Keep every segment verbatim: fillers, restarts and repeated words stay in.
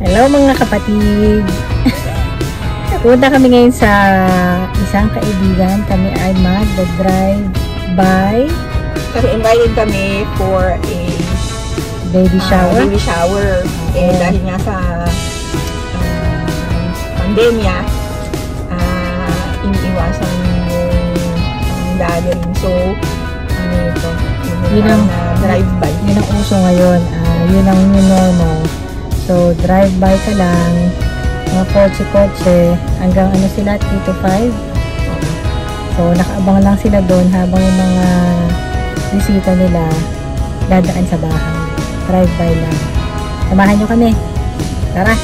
Hello mga kapatid. Punta kami ngayon sa isang kaibigan. Kami ay mag-drive by. Kami invited kami for a baby shower. Uh, baby shower. Okay. Eh, dahil nga sa uh, pandemya, uh, iniiwasan yung um, gathering. So, ano ito? Yun ang drive-by. Yun ang uso ngayon. Uh, yun ang new normal. So, drive-by ka lang. Mga kotse-kotse. Hanggang ano sila? three to five. So, nakaabang lang sila doon habang yung mga bisita nila dadaan sa bahay. Drive-by lang. Samahan nyo kami. Tara!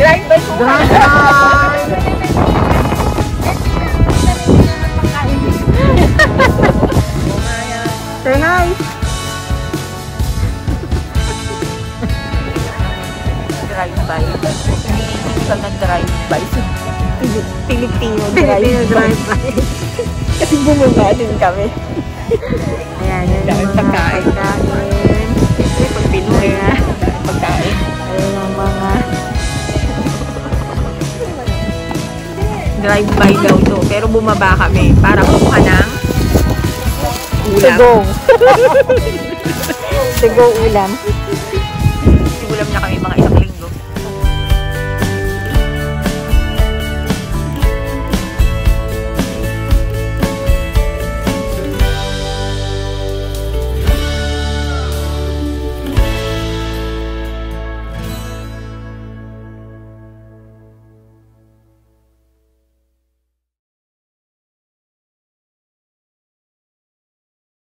Drive-by. Pag nag-drive-by, pilit-pilit yung drive-by. Kasi bumaba din kami. Ayan, yung mga pagkain. Pagpinoy na. Pagkain. Ayan yung mga drive-by daw to. Pero bumaba kami para kumuha ng ulam. Sigong. Sigong ulam. Sigulam na kami mga isa.